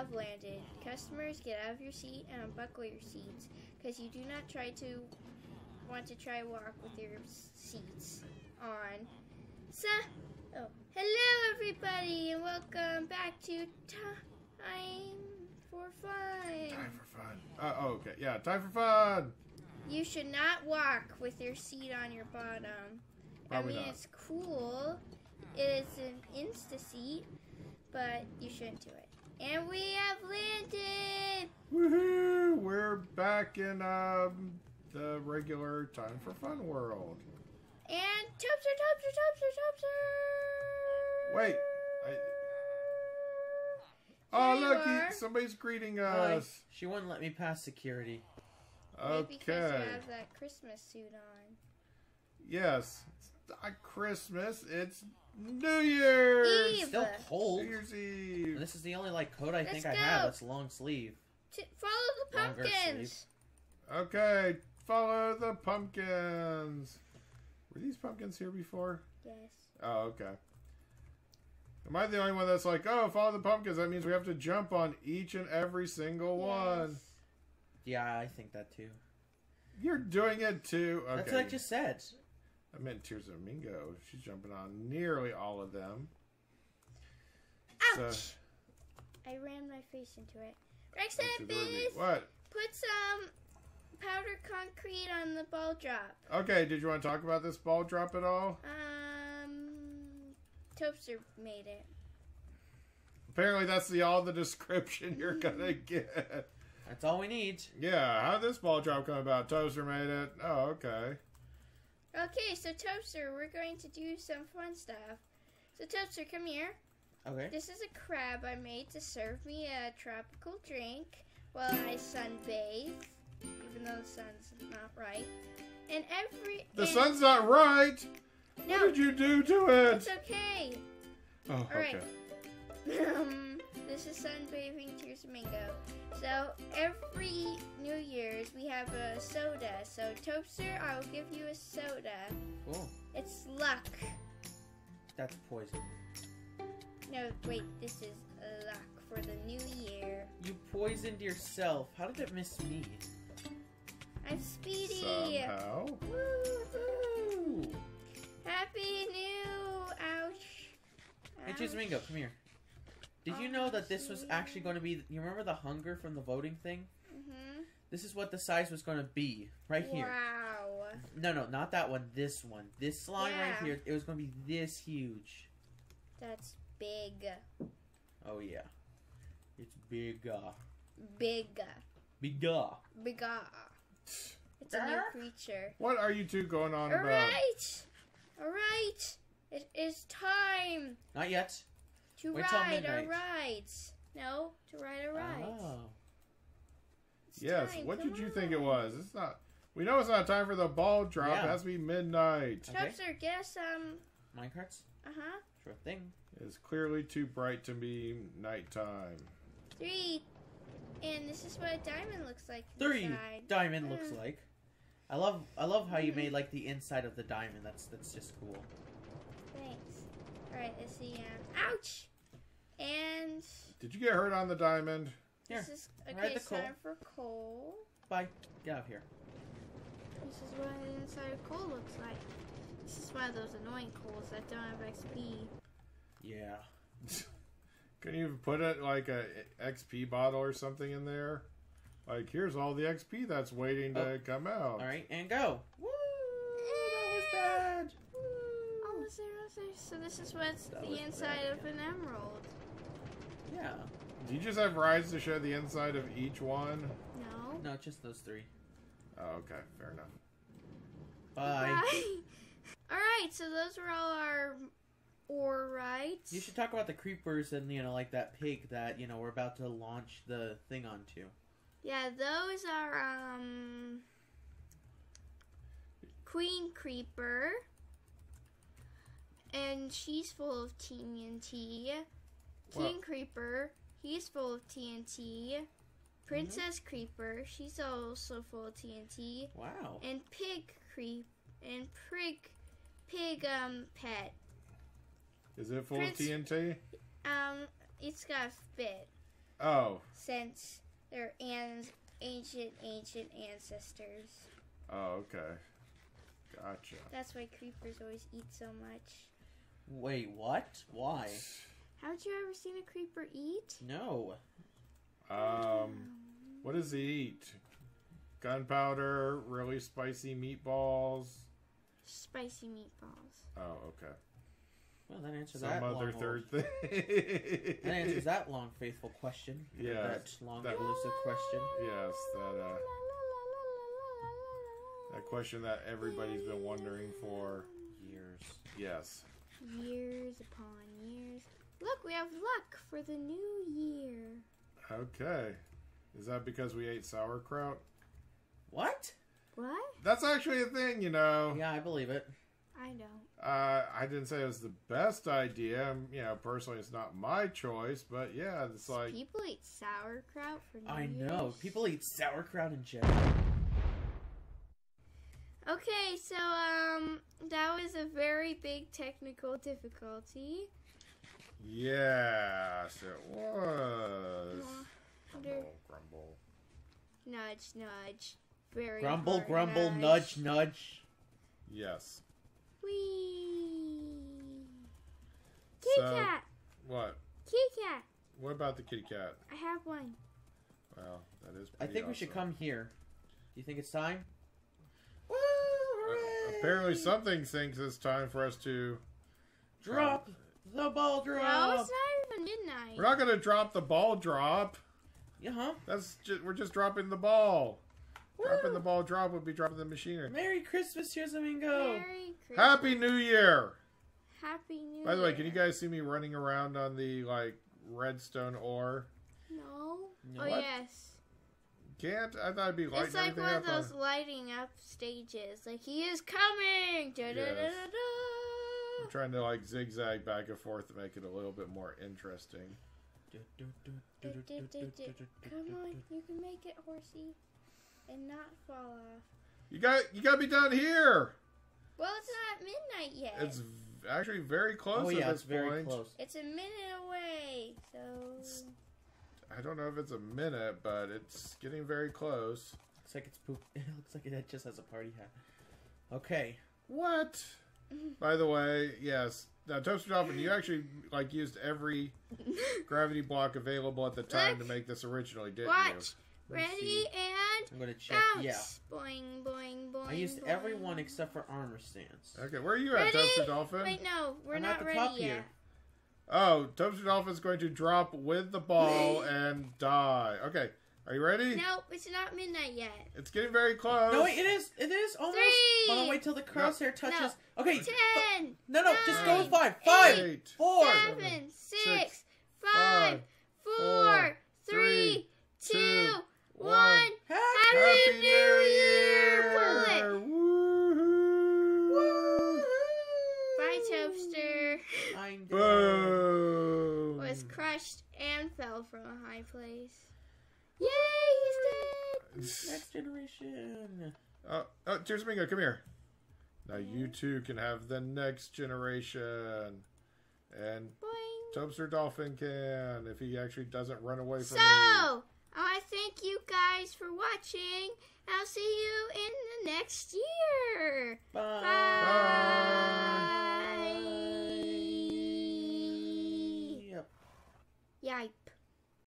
have landed. Customers, get out of your seat and unbuckle your seats, because you do not want to try walk with your seats on. Hello everybody, and welcome back to Time for Fun. Time for Fun! You should not walk with your seat on your bottom. Probably not. It's cool. It is an insta-seat, but you shouldn't do it. And we have landed! Woohoo! We're back in the regular Time for Fun world. And Topster! Wait! Oh, look! Somebody's greeting us! She wouldn't let me pass security. Okay. Maybe because you have that Christmas suit on. Yes. It's not Christmas. It's New Year's! Eve. It's still cold. New Year's Eve. This is the only coat I think I have that's long sleeve. Follow the pumpkins! Okay. Follow the pumpkins. Were these pumpkins here before? Yes. Oh, okay. Am I the only one that's follow the pumpkins? That means we have to jump on each and every single one. Yeah, I think that too. You're doing it too. Okay. That's what I just said. I meant TirzahMingo. She's jumping on nearly all of them. Ouch! So, I ran my face into it. Rexxon Beast! What? Put some powder concrete on the ball drop. Okay, did you want to talk about this ball drop at all? Topster made it. Apparently that's all the description you're gonna get. That's all we need. Yeah, how did this ball drop come about? Topster made it. Oh, okay. Okay, so Topster, we're going to do some fun stuff. So Topster, come here. Okay. This is a crab I made to serve me a tropical drink while I sunbathe, even though the sun's not right. The sun's not right? No. What did you do to it? It's okay. Oh, all okay. Right. This is sunbathing TirzahMingo. So every New Year's we have a soda. So Topster, I will give you a soda. Cool. It's luck. That's poison. No, wait. This is luck for the New Year. You poisoned yourself. How did it miss me? I'm speedy. Somehow. Woo-hoo. Happy New... Ouch. Hey, TirzahMingo, come here. Did you know that this was actually going to be... You remember the hunger from the voting thing? Mm-hmm. This is what the size was going to be. Right here. Wow. No, not that one. This one. This slime right here. It was going to be this huge. That's big. Oh, yeah. It's bigger. Bigger. Bigger. Bigger. It's a new creature. What are you two going on about? All right, it is time. Not yet. To ride our rides. No, to ride our rides. Oh. Yes. What did you think it was? It's not. We know it's not time for the ball drop. Yeah. It has to be midnight. Topster, get some minecarts. Sure thing. It's clearly too bright to be nighttime. Three, and this is what a diamond looks like. Diamond looks like. I love how you made the inside of the diamond. That's just cool. Thanks. All right, let's see. Ouch! And did you get hurt on the diamond? This is okay. It's time for coal. Bye. Get out of here. This is what the inside of coal looks like. This is one of those annoying coals that don't have XP. Yeah. Can you put it a XP bottle or something in there? Here's all the XP that's waiting to come out. All right, and go. Woo! That was bad. Woo. Almost there. So this is what's the inside of an emerald. Yeah. Do you just have rides to show the inside of each one? No. No, just those three. Oh, okay. Fair enough. Bye. All right, so those were all our ore rides. You should talk about the creepers and, that pig that, we're about to launch the thing onto. Yeah, those are, Queen Creeper, and she's full of TNT. King Creeper, he's full of TNT. Princess Creeper, she's also full of TNT. Wow. And Pig Pet. Is it full of TNT? It's got a bit. Oh. Since they're ancient ancestors. Oh, okay. Gotcha. That's why creepers always eat so much. Wait, what? Why? Haven't you ever seen a creeper eat? No. What does he eat? Gunpowder, really spicy meatballs. Spicy meatballs. Oh, okay. Well, that answers that long. Some other third thing. That answers that long, faithful question. Yes. That long, elusive question. Yes, that question that everybody's been wondering for years. Yes. Years upon years. Look, we have luck for the new year. Okay. Is that because we ate sauerkraut? What? What? That's actually a thing, you know. Yeah, I believe it. I don't. I didn't say it was the best idea. You know, personally, it's not my choice, but yeah, it's like... People eat sauerkraut for New Year's. I know. People eat sauerkraut in general. Okay, so, that was a very big technical difficulty. Yes, it was. Grumble, grumble. Nudge, nudge. Very grumble, grumble, nudge, nudge. Yes. Whee! Kitty cat! What? Kitty cat! What about the kitty cat? I have one. Wow, that is pretty I think awesome. We should come here. Do you think it's time? Woo! Hooray! Apparently something thinks it's time for us to... Drop the ball drop! No, it's not even midnight. We're not going to drop the ball drop. Uh-huh. That's just, we're just dropping the ball. Woo. Dropping the ball drop would be dropping the machinery. Merry Christmas, TirzahMingo! Merry Christmas. Happy New Year! Happy New Year. By the way, can you guys see me running around on the, like, redstone ore? No. What? Oh, yes. Can't? I thought I'd be lighting everything up. It's like one of those lighting up stages. Like, he is coming! Da-da-da-da-da! I'm trying to, like, zigzag back and forth to make it a little bit more interesting. Come on, you can make it, horsey. And not fall off. You got to be down here. Well, it's not midnight yet. It's actually very close at this point. Very close. It's a minute away, so... I don't know if it's a minute, but it's getting very close. Looks like it's poop. It looks like it just has a party hat. Okay. What? By the way, yes. Now, TobsterDolphin, you actually, like, used every gravity block available at the time to make this originally, didn't you? Watch. Ready and I'm gonna check. Bounce. Yeah. Boing, boing, boing. I used everyone except for armor stance. Okay, where are you at, TobsterDolphin? Wait, no, we're not ready yet. Oh, TobsterDolphin's going to drop with the ball and die. Okay, are you ready? No, it's not midnight yet. It's getting very close. No, wait, it is. It is almost. Oh, wait till the crosshair touches. No. Okay. 10. No, no, nine, just go with 5. 5. 8, 4. 7. 6. 5. 4. 3. 2. 1. Happy New Year! Pull it! Woohoo! Woohoo! Bye, Tobster. I'm dead. Was crushed and fell from a high place. Yay, he's dead! Next generation. Oh, TirzahMingo, come here. Now you two can have the next generation. And TobsterDolphin can, if he actually doesn't run away from me. I thank you guys for watching. I'll see you in the next year. Bye. Bye. Bye. Yep. Yipe.